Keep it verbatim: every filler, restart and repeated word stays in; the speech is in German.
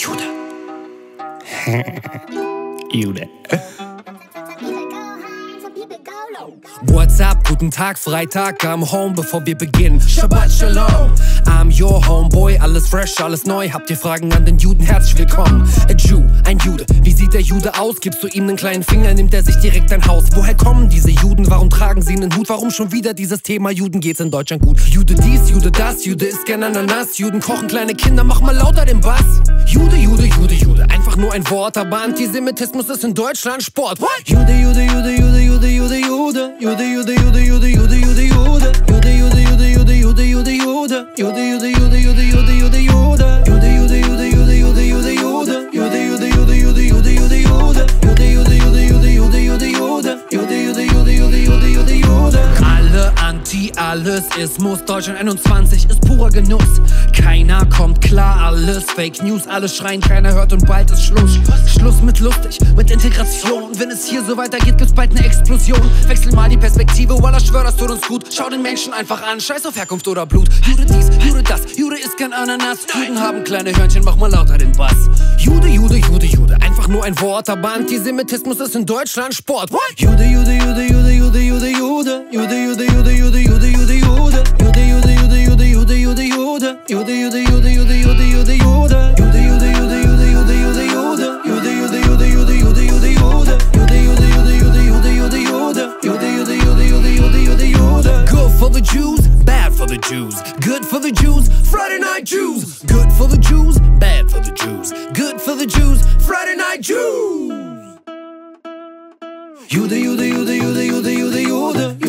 Jude. Jude. What's up? Guten Tag, Freitag, I'm home, bevor wir beginnen. Shabbat Shalom, I'm your homeboy, alles fresh, alles neu. Habt ihr Fragen an den Juden? Herzlich willkommen. A Jew, ein Jude, wie sieht der Jude aus? Gibst du ihm einen kleinen Finger, nimmt er sich direkt ein Haus. Woher kommen diese Juden? Warum tragen sie einen Hut? Warum schon wieder dieses Thema? Juden geht's in Deutschland gut. Jude dies, Jude das, Jude isst gern Ananas. Juden kochen kleine Kinder, mach mal lauter den Bass. Jude, Jude, Jude, Jude, einfach nur ein Wort, aber Antisemitismus ist in Deutschland Sport. What? Jude, Jude, Jude, Jude, Jude, Jude, Jude, Jude, Jude, Jude, Jude, Jude, Jude, Jude, Jude, Jude, Jude, Jude, Jude, Jude, Jude, Jude, Jude, Jude, Jude, Jude, Jude, Jude. Alles ist Muss, Deutschland einundzwanzig ist purer Genuss. Keiner kommt klar, alles Fake News, alles schreien, keiner hört und bald ist Schluss. Schluss mit lustig, mit Integration. Wenn es hier so weitergeht, gibt's bald eine Explosion. Wechsel mal die Perspektive, Wallah, schwör, das tut uns gut. Schau den Menschen einfach an, scheiß auf Herkunft oder Blut. Jude dies, Jude das, Jude isst gern Ananas. Juden haben kleine Hörnchen, mach mal lauter den Bass. Jude, Jude, Jude, Jude, einfach nur ein Wort, aber Antisemitismus ist in Deutschland Sport. What? Jude, Jude, Jude, Jude, Jude, Jude, Jude, Jude, Jude, Jude, Jude, Jude. Good for the Jews, bad for the Jews. Good for the Jews, Freitagnachtjews. Good for the Jews, bad for the Jews. Good for the Jews, Freitagnachtjews. Jude, Jude, Jude, Jude, Jude, Jude, Jude.